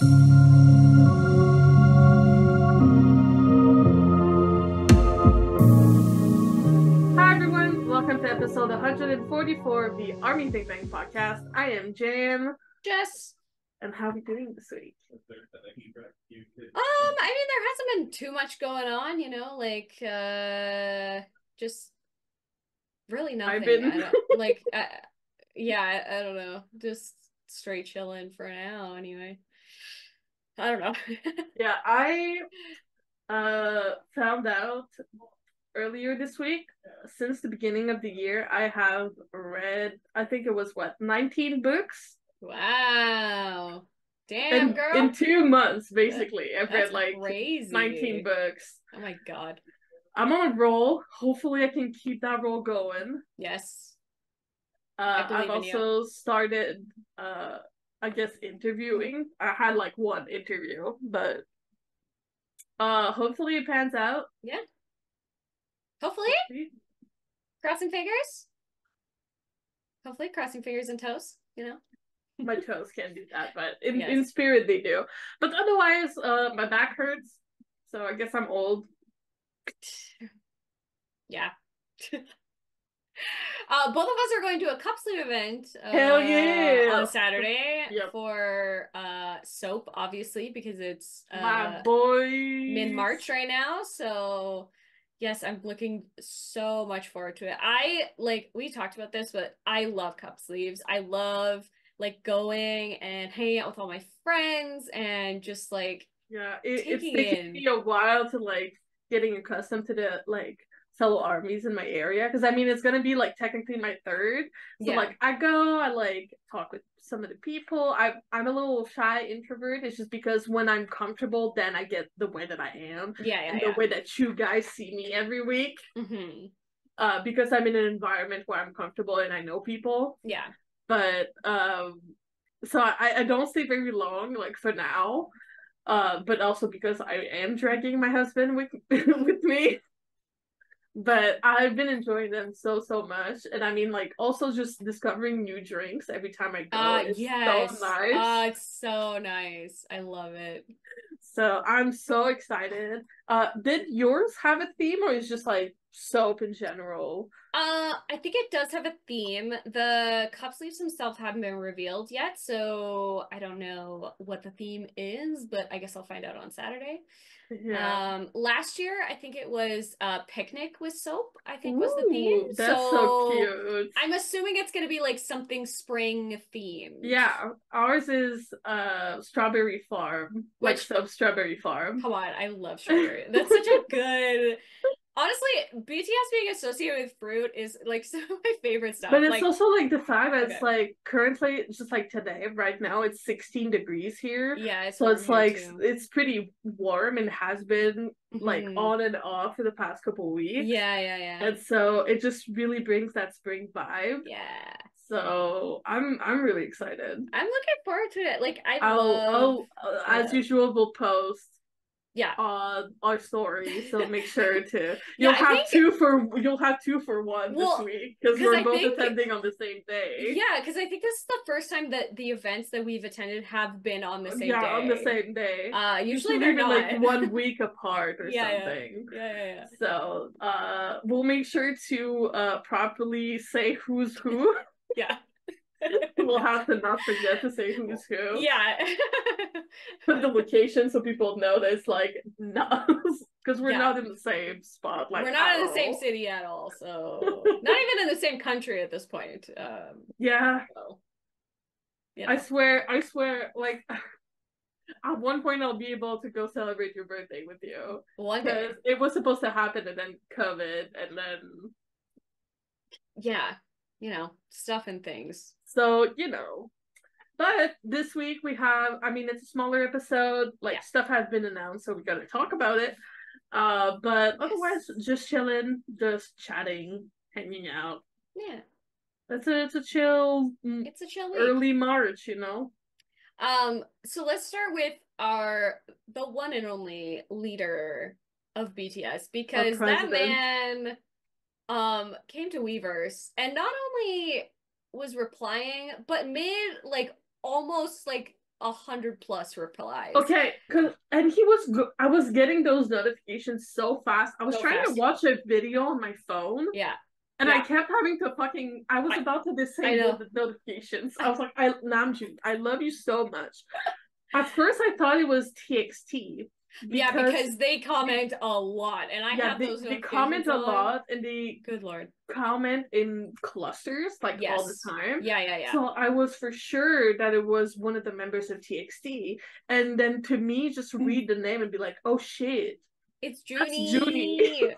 Hi everyone, welcome to episode 144 of the Army Think Tank podcast. I am Jam. Jess. And how are we doing this week? I mean, there hasn't been too much going on, you know, like, just really nothing. I don't know. Just straight chilling for now, anyway. I don't know. Yeah, I found out earlier this week, since the beginning of the year, I have read, I think it was, 19 books? Wow. Damn, girl. In 2 months, basically. I've read, like, crazy. 19 books. Oh, my God. I'm on a roll. Hopefully, I can keep that roll going. Yes. I've also started, I guess, interviewing. I had, like, one interview, but hopefully it pans out. Yeah. Hopefully. Crossing fingers. Hopefully. Crossing fingers and toes, you know. My toes can't do that, but in spirit they do. But otherwise, my back hurts, so I guess I'm old. Yeah. Both of us are going to a cup sleep event. Hell yeah! On Saturday. Yep. For soap, obviously, because it's my boy mid-March right now, so... Yes, I'm looking so much forward to it. We talked about this, but I love cup sleeves. I love, like, going and hanging out with all my friends and just, like, it's taking me a while to, like, getting accustomed to the, like, fellow armies in my area. Because, I mean, it's going to be, like, technically my third. So, I talk with some of the people. I'm a little shy introvert. It's just because when I'm comfortable, then I get the way that I am. And the way that you guys see me every week. Mm-hmm. Because I'm in an environment where I'm comfortable and I know people. Yeah. But, so I don't stay very long, like, for now. But also because I am dragging my husband with me. But I've been enjoying them so much, and I mean, like, also just discovering new drinks every time I go. It's so nice. It's so nice. I love it. So I'm so excited. Did yours have a theme, or is just, like, soap in general? I think it does have a theme. The cup sleeves themselves haven't been revealed yet, so I don't know what the theme is, but I guess I'll find out on Saturday. Yeah. Last year, I think it was picnic with soap, I think. Ooh, was the theme. That's so cute. I'm assuming it's going to be, like, something spring themed. Yeah, ours is strawberry farm, like soap strawberry farm. Come on, I love strawberry. That's such a good... Honestly, BTS being associated with fruit is, like, some of my favorite stuff. But it's, like, also, like, the fact that it's, like, currently, just, like, today, right now, it's 16 degrees here. Yeah, it's so it's, like, too. It's pretty warm and has been, like, on and off for the past couple weeks. Yeah. And so it just really brings that spring vibe. Yeah. So I'm really excited. I'm looking forward to it. Like, I'll as usual, we'll post. Yeah. Our story. So make sure to you'll have two for one this week, because we're both attending on the same day. Yeah, because I think this is the first time that the events that we've attended have been on the same day. Yeah, on the same day. Usually they're not. Like 1 week apart or something. Yeah. So we'll make sure to properly say who's who. Yeah. We'll have to not forget to say who's who. Yeah. Put the location so people know that it's, like, not, because we're not in the same spot. Like, we're not in the same city at all, so not even in the same country at this point. So, yeah. I swear, like, at one point I'll be able to go celebrate your birthday with you. One day. It was supposed to happen, and then COVID, and then... Yeah. You know, stuff and things. So, you know. But this week we have, I mean, it's a smaller episode. Like, stuff has been announced, so we gotta talk about it. But otherwise, just chilling, just chatting, hanging out. Yeah. It's a chill week. Early March, you know? So let's start with the one and only leader of BTS, because that man... came to Weverse and not only was replying, but made, like, almost, like, 100+ replies. Okay, and he was I was getting those notifications so fast. I was trying to watch a video on my phone. Yeah. And I kept having to fucking, I was about to disable the notifications. I was like, Namjoon, I love you so much. At first, I thought it was TXT. Because they comment a lot. And I have those notifications. They comment a lot, and they good lord comment in clusters, like all the time. Yeah. So I was for sure that it was one of the members of TXT. And then to me, just read the name and be like, oh shit. It's Junie. That's Junie.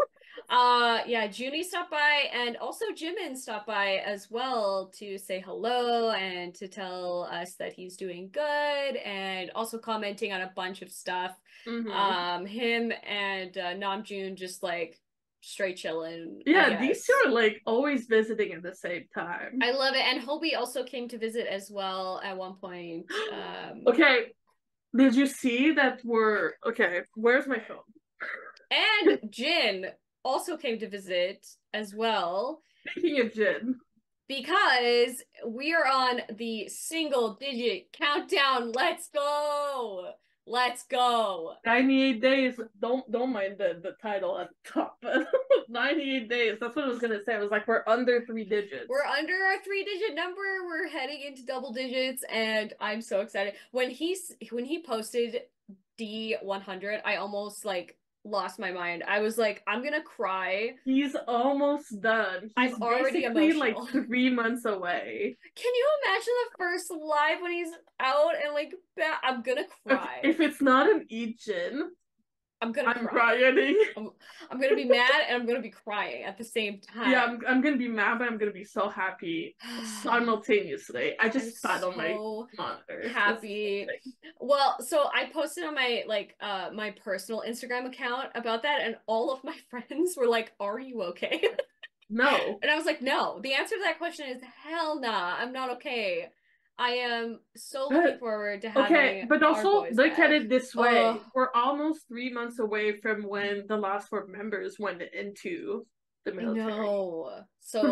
Junie stopped by, and also Jimin stopped by as well to say hello and to tell us that he's doing good, and also commenting on a bunch of stuff. Mm-hmm. Him and Namjoon just like straight chilling. Yeah, these two are like always visiting at the same time. I love it. And Hobi also came to visit as well at one point. Okay, did you see that we're okay? Where's my phone? And Jin also came to visit as well. Speaking of Jin. Because we are on the single digit countdown. Let's go! Let's go! 98 days. Don't mind the title at the top. 98 days. That's what I was gonna say. I was like, we're under 3 digits. We're under our 3-digit number. We're heading into double digits, and I'm so excited. When he posted D100, I almost like lost my mind. I was like, I'm gonna cry. He's almost done. I'm already emotional. Like 3 months away. Can you imagine the first live when he's out and like I'm gonna cry. If it's not an Jin, I'm rioting. I'm gonna be mad and I'm gonna be crying at the same time. Yeah, I'm gonna be mad, but I'm gonna be so happy simultaneously. I just spat on my monitor. Happy. Well, so I posted on my my personal Instagram account about that, and all of my friends were like, "Are you okay?" No. And I was like, "No." The answer to that question is hell nah. I'm not okay. I am so looking forward to having but also look at it this way. We're almost 3 months away from when the last 4 members went into the military. No. So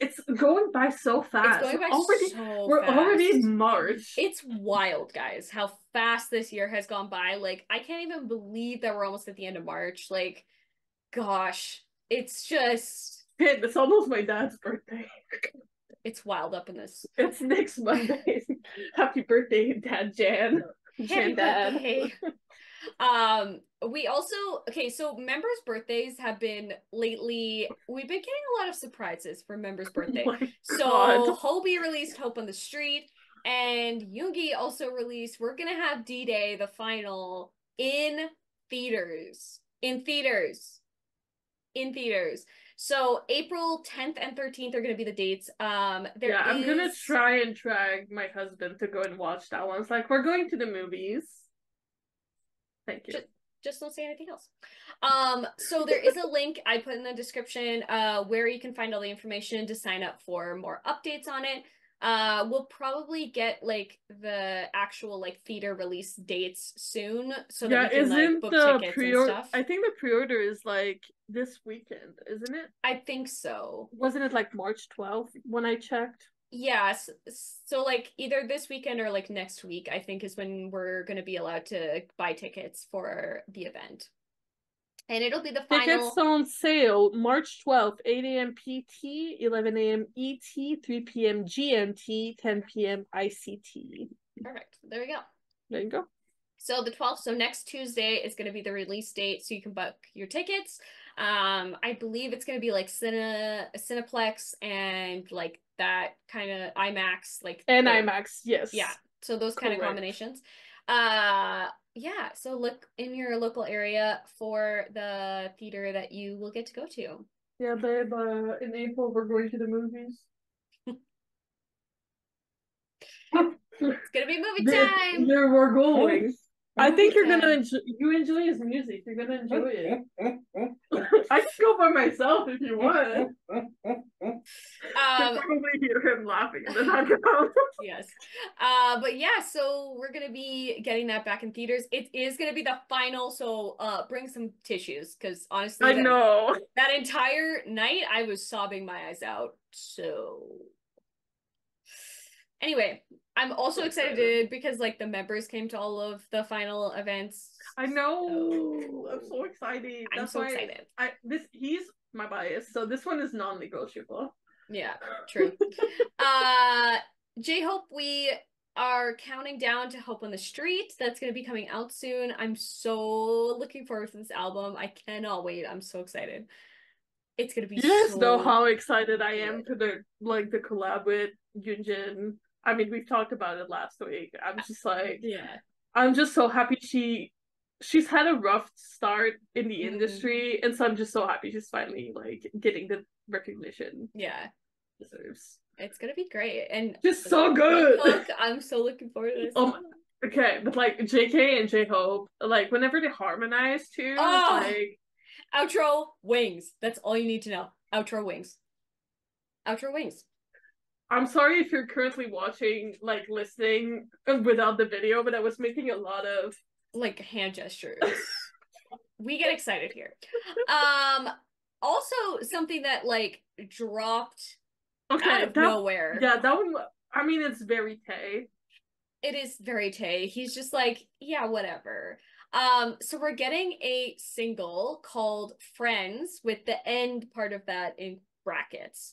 it's going by so fast. It's going by we're already in March. It's wild, guys, how fast this year has gone by. Like, I can't even believe that we're almost at the end of March. Like, gosh, it's just... It's almost my dad's birthday. It's wild up in this. It's next Monday. Happy birthday, Dad Jan. Happy birthday. We also, so members' birthdays have been lately, we've been getting a lot of surprises for members' birthday. Oh so Hobi released Hope on the Street, and Yoongi also released, we're going to have D-Day, the final, in theaters. So April 10th and 13th are going to be the dates. I'm going to try and drag my husband to go and watch that one. It's like, we're going to the movies. Thank you. Just don't say anything else. So there is a link I put in the description where you can find all the information to sign up for more updates on it. We'll probably get like the actual like theater release dates soon, so that we can like book tickets and stuff. I think the pre-order is like this weekend, isn't it? I think so. Wasn't it like March 12th when I checked? Yes. Yeah, so like either this weekend or like next week, I think, is when we're gonna be allowed to buy tickets for the event. And it'll be the final. Tickets on sale March 12th, 8 a.m. PT, 11 a.m. ET, 3 p.m. GMT, 10 p.m. ICT. Perfect. There we go. There you go. So the 12th, so next Tuesday is going to be the release date, so you can book your tickets. I believe it's going to be like Cineplex and like that kind of IMAX, like. And IMAX, yes. Yeah. So those kind of combinations. Yeah, so look in your local area for the theater that you will get to go to. Yeah, babe, in April, we're going to the movies. It's gonna be movie time! There we're going. I think you're gonna enjoy, you enjoy his music. You're gonna enjoy it. I can go by myself if you want. You'll probably hear him laughing in the background. Yes. But yeah, so we're gonna be getting that back in theaters. It is gonna be the final, so bring some tissues, because honestly, I know that entire night I was sobbing my eyes out. So anyway, I'm also excited because like the members came to all of the final events. I know. So... I'm so excited. That's why I'm so excited. He's my bias, so this one is non-negotiable. Yeah, true. J-Hope, we are counting down to Hope on the Street. That's going to be coming out soon. I'm so looking forward to this album. I cannot wait. I'm so excited. It's going to be how excited I am for the collab with Yunjin. I mean, we've talked about it last week. I'm just like, yeah, I'm just so happy she's had a rough start in the industry, and so I'm just so happy she's finally like getting the recognition. Yeah, she deserves. It's gonna be great, and just so good. I'm so looking forward to this. Okay, but like JK and J-Hope, like whenever they harmonize too, it's like outro wings. That's all you need to know. Outro wings. Outro wings. I'm sorry if you're currently watching, like, listening without the video, but I was making a lot of... like, hand gestures. We get excited here. Also, something that, like, dropped out of nowhere. Yeah, that one, I mean, it's very Tae. It is very Tae. He's just like, yeah, whatever. So we're getting a single called Friends, with the end part of that in brackets.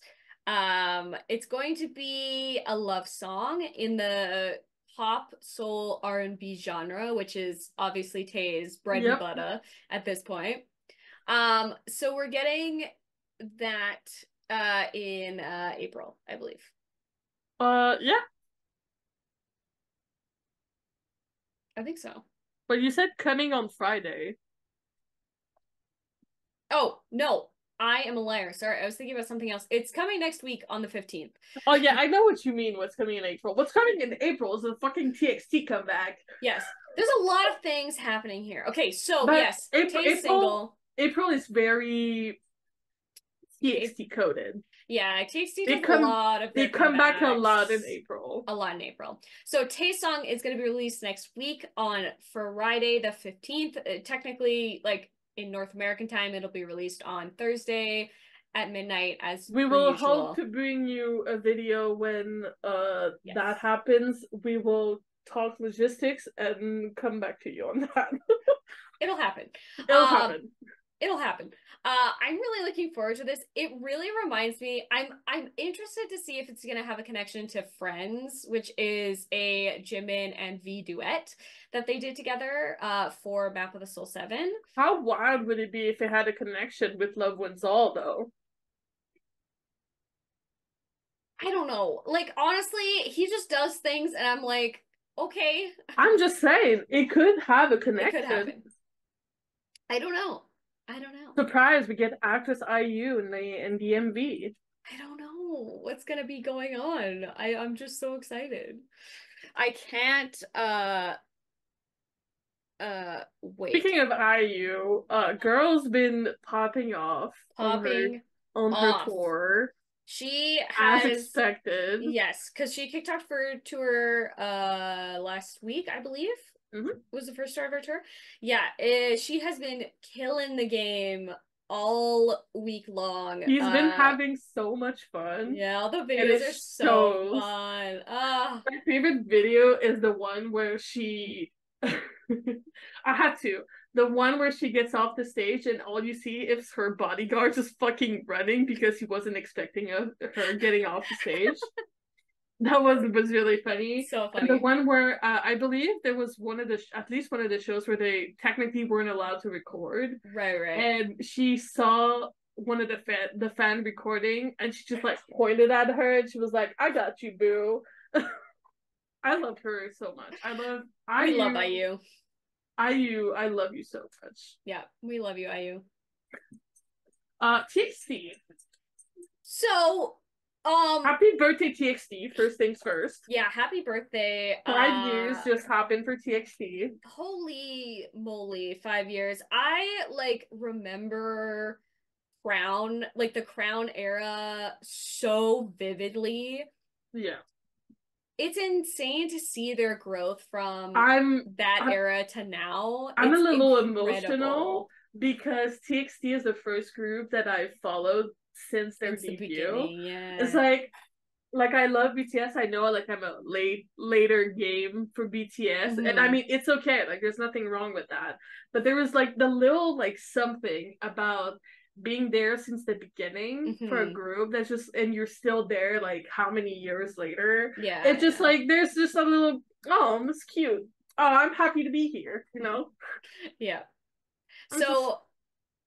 It's going to be a love song in the pop, soul, R&B genre, which is obviously Tae's bread and butter at this point. So we're getting that in April, I believe. Yeah. I think so. But you said coming on Friday. Oh, no. I am a liar. Sorry, I was thinking about something else. It's coming next week on the 15th. Oh yeah, I know what you mean, what's coming in April. What's coming in April is the fucking TXT comeback. Yes. There's a lot of things happening here. Okay, so but yes, Tae's single. April is very TXT coded. Yeah, TXT does a lot of their comebacks. They come back a lot in April. A lot in April. So Taesong is going to be released next week on Friday the 15th. Technically, like, in North American time, it'll be released on Thursday at midnight, as we will hope to bring you a video when that happens. We will talk logistics and come back to you on that. It'll happen. It'll happen. I'm really looking forward to this. It really reminds me, I'm interested to see if it's going to have a connection to Friends, which is a Jimin and V duet that they did together for Map of the Soul 7. How wild would it be if it had a connection with Love Wins All, though? I don't know. Like, honestly, he just does things and I'm like, okay. I'm just saying, it could have a connection. It could happen. I don't know. Surprise, we get actress IU in the MV. I don't know what's going to be going on. I'm just so excited. I can't wait. Speaking of IU, girl's been popping off on her tour. She has, as expected. Yes, because she kicked off her tour last week, I believe. Mm-hmm. Was the first star of her tour. Yeah, she has been killing the game all week long. He's been having so much fun. Yeah, all the videos are so fun. My favorite video is the one where she... The one where she gets off the stage and all you see is her bodyguard just fucking running because he wasn't expecting her getting off the stage. That was really funny. So funny. And the one where I believe there was at least one of the shows where they technically weren't allowed to record. Right. And she saw one of the fan recording, and she just like pointed at her, and she was like, "I got you, boo." I love her so much. I love IU. I love you so much. Yeah, we love you, IU. TXT. So. Happy birthday, TXT, first things first. Yeah, happy birthday. 5 years just happened for TXT. Holy moly, 5 years. I, like, remember Crown, like, the Crown era so vividly. Yeah. It's insane to see their growth from that era to now. I'm a little emotional because TXT is the first group that I followed since their debut. It's like like, I love BTS. I know, like, I'm a later game for BTS. Mm-hmm. And I mean, it's okay. Like, there's nothing wrong with that. But there was, like, the little, like, something about being there since the beginning mm-hmm. for a group that's just, and you're still there, like, how many years later? Yeah. It's just, like, there's just a little, oh, it's cute. Oh, I'm happy to be here, you know? Yeah.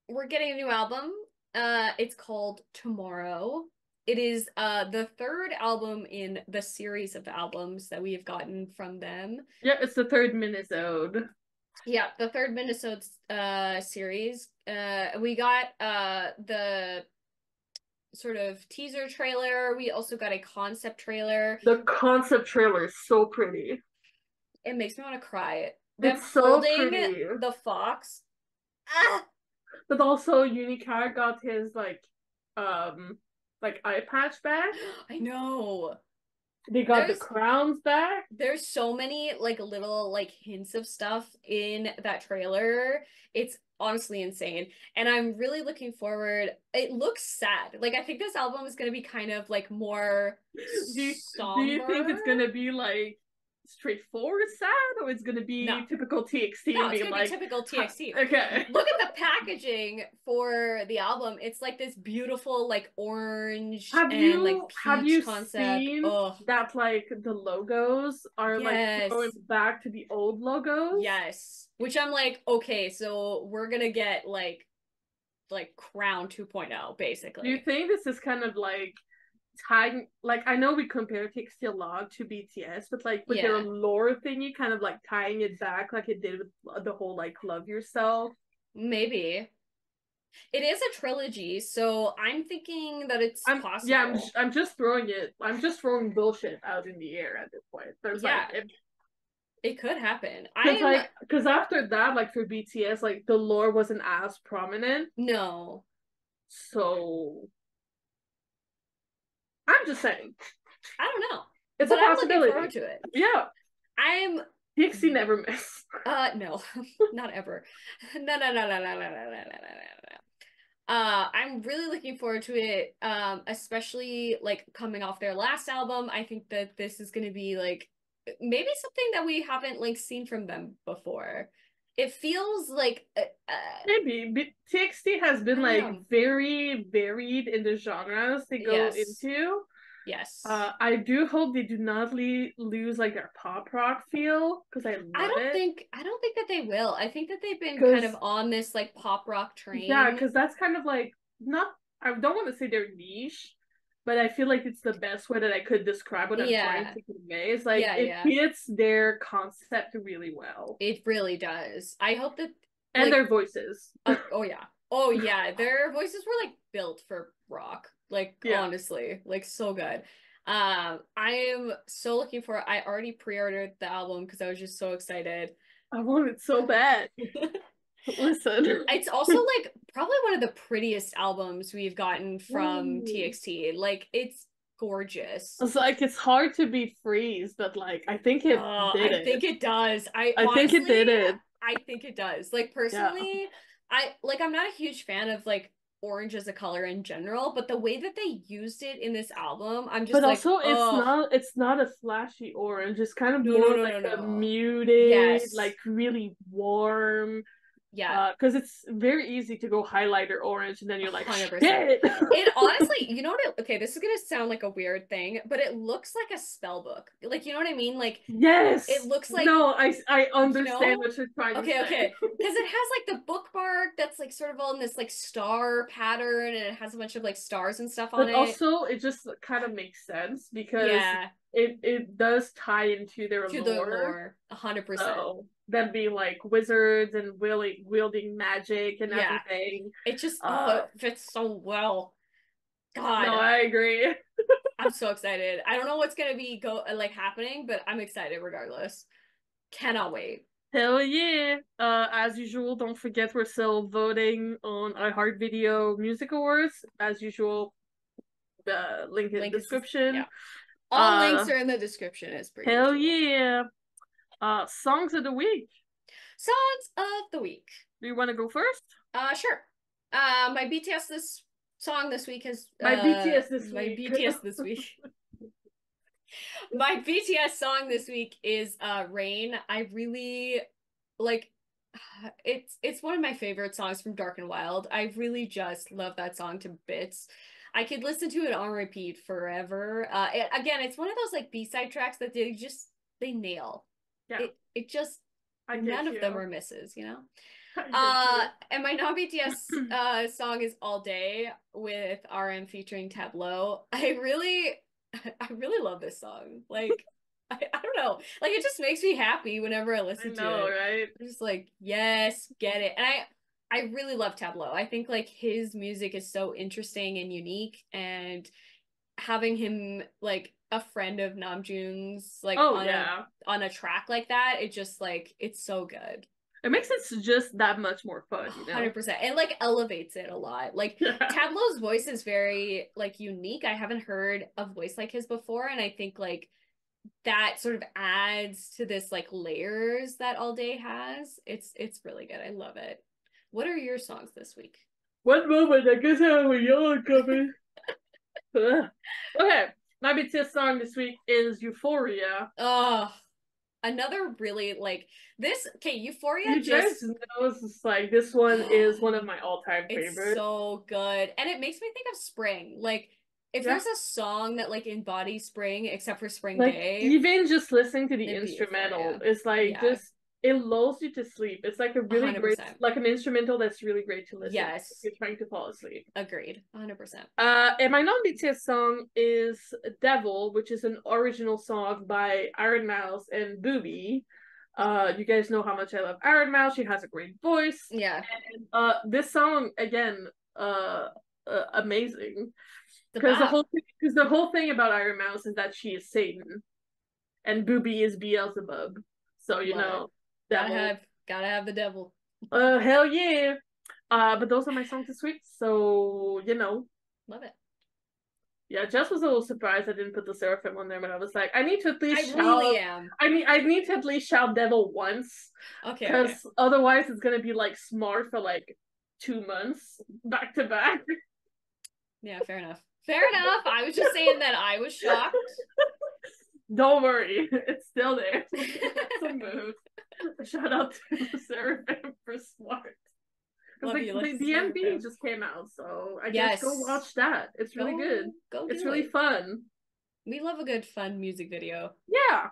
We're getting a new album. It's called Tomorrow. It is the third album in the series of albums that we have gotten from them. Yeah, it's the third Minnesode. Yeah, the third Minnesode series. We got the sort of teaser trailer. We also got a concept trailer. The concept trailer is so pretty. It makes me want to cry. It's so pretty. The fox. Ah! But also, Unicar got his, like eye patch back. I know. They got the crowns back. There's so many little hints of stuff in that trailer. It's honestly insane. And I'm really looking forward. It looks sad. Like, I think this album is gonna be kind of more somber. Do you think it's gonna be straightforward sad, or it's gonna be typical TXT? No, it's gonna be typical TXT. Okay. Look at the packaging for the album. It's this beautiful orange peach concept. Have you seen that the logos are going back to the old logos? Yes. Which I'm okay, so we're gonna get Crown 2.0 basically. Do you think this is kind of tying, I know we compare TXT a lot to BTS, but with their lore thingy, kind of tying it back like it did with the whole Love Yourself? Maybe. It is a trilogy, so I'm thinking that it's possible. Yeah, I'm just throwing it. I'm just throwing bullshit out in the air at this point. There's it could happen. Because after that, for BTS, the lore wasn't as prominent. No. So I'm just saying. I don't know. It's a possibility. I'm looking forward to it. Yeah. TXT never miss. No. Not ever. No. I'm really looking forward to it, especially, coming off their last album. I think that this is going to be, maybe something that we haven't, seen from them before. It feels maybe, but TXT has been very varied in the genres they go into. Yes, I do hope they do not lose their pop rock feel, because I love it. I don't think that they will. I think that they've been kind of on this pop rock train. Yeah, because that's kind of not. I don't want to say they're niche, but I feel it's the best way that I could describe what I'm trying to convey. It's it fits their concept really well. It really does. I hope that... And their voices. Oh yeah. Their voices were built for rock. Honestly. So good. I am so looking for... I already pre-ordered the album because I was just so excited. I want it so bad. Listen. It's also probably one of the prettiest albums we've gotten from TXT. It's gorgeous. It's it's hard to beat Freeze, but I think it did it. I think it does. I think it did it. I think it does. Personally, yeah. I'm not a huge fan of orange as a color in general, but the way that they used it in this album, I'm just it's not a flashy orange. It's kind of more a muted, really warm. Yeah, because it's very easy to go highlighter orange, and then you're 100%. Shit! It honestly, you know what? Okay, this is gonna sound like a weird thing, but it looks like a spell book. You know what I mean? Yes, it looks like. No, I understand what you're trying to say. Okay, because it has the bookmark that's sort of all in this star pattern, and it has a bunch of stars and stuff on it. But also, it just kind of makes sense because it does tie into their lore. 100%. Them being wizards and wielding magic and everything. It just it fits so well. God, no, I agree. I'm so excited. I don't know what's gonna be happening, but I'm excited regardless. Cannot wait. Hell yeah! As usual, don't forget we're still voting on iHeart Video Music Awards. As usual, the link in the description. Yeah. All links are in the description. It's pretty. Hell yeah! Songs of the week. Songs of the week. Do you want to go first? Sure. My BTS this week. My BTS song this week is Rain. I really like it's one of my favorite songs from Dark and Wild. I really just love that song to bits. I could listen to it on repeat forever. Again, it's one of those like B-side tracks that they nail. Yeah. It just none of them are misses, you know? And my non-BTS song is All Day with RM featuring Tablo. I really love this song. Like, I don't know. Like, it just makes me happy whenever I listen to it. Right? I'm just like, yes, get it. And I really love Tablo. I think, like, his music is so interesting and unique. And having him, like, a friend of Namjoon's, like, on a track like that, it just, like, it's so good. It makes it just that much more fun, you know? 100%. It, like, elevates it a lot. Like, Tablo's voice is very, like, unique. I haven't heard a voice like his before, and I think, like, that sort of adds to this, like, layers that All Day has. It's really good. I love it. What are your songs this week? One moment, I guess I have a yellow coming. Okay, my BTS song this week is Euphoria. Oh. Another really, like, this, okay, Euphoria just knows, like, this one is one of my all-time favorites. It's so good. And it makes me think of spring. Like, if there's a song that, like, embodies spring, except for Spring Day. Even just listening to the instrumental is, like, just, it lulls you to sleep. It's, like, a really 100%. Great, like, an instrumental that's really great to listen to if you're trying to fall asleep. Agreed. 100%. And my non-BTS song is Devil, which is an original song by Iron Mouse and Boobie. You guys know how much I love Iron Mouse. She has a great voice. Yeah. And this song, again, amazing. Because the whole thing about Iron Mouse is that she is Satan. And Boobie is Beelzebub. So, you know. Devil. Gotta have the devil. Hell yeah. But those are my songs this week, so, you know. Love it. Yeah, Jess was a little surprised I didn't put the Seraphim on there, but I was like, I need to at least I need to at least shout Devil once. Okay. Because otherwise it's gonna be, like, smart for, like, 2 months back to back. Yeah, fair enough. Fair enough. I was just saying that I was shocked. Don't worry, it's still there. It's a move. Shout out to Seraphim for Smart. Like, the BMB just came out, so I guess go watch that. It's really good. It's really fun. We love a good fun music video. Yeah.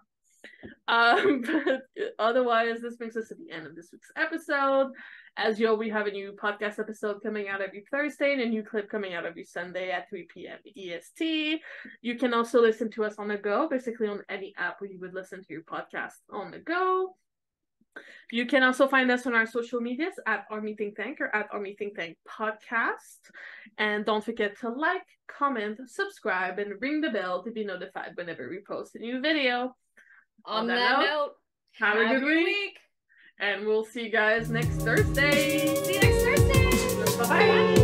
But otherwise, this brings us to the end of this week's episode. As you know, we have a new podcast episode coming out every Thursday and a new clip coming out every Sunday at 3 p.m. EST. You can also listen to us on the go, basically on any app where you would listen to your podcast on the go. You can also find us on our social medias at Army Think Tank or at Army Think Tank Podcast. And don't forget to like, comment, subscribe, and ring the bell to be notified whenever we post a new video. On that note, have a good week. And we'll see you guys next Thursday. See you next Thursday. Bye-bye. Bye.